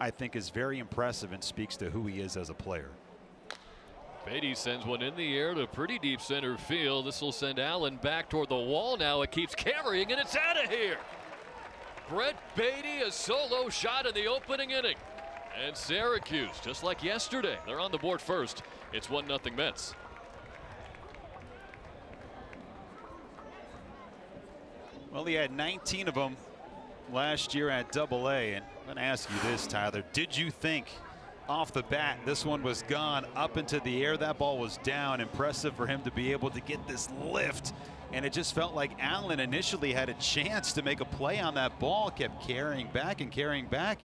I think is very impressive and speaks to who he is as a player. Baty sends one in the air to pretty deep center field. This will send Allen back toward the wall. Now it keeps carrying and it's out of here. Brett Baty, a solo shot in the opening inning. And Syracuse, just like yesterday, they're on the board first. It's 1-0 Mets. Well, he had 19 of them last year at Double-A. And I'm going to ask you this, Tyler. Did you think off the bat this one was gone up into the air? That ball was down. Impressive for him to be able to get this lift. And it just felt like Allen initially had a chance to make a play on that ball, kept carrying back and carrying back.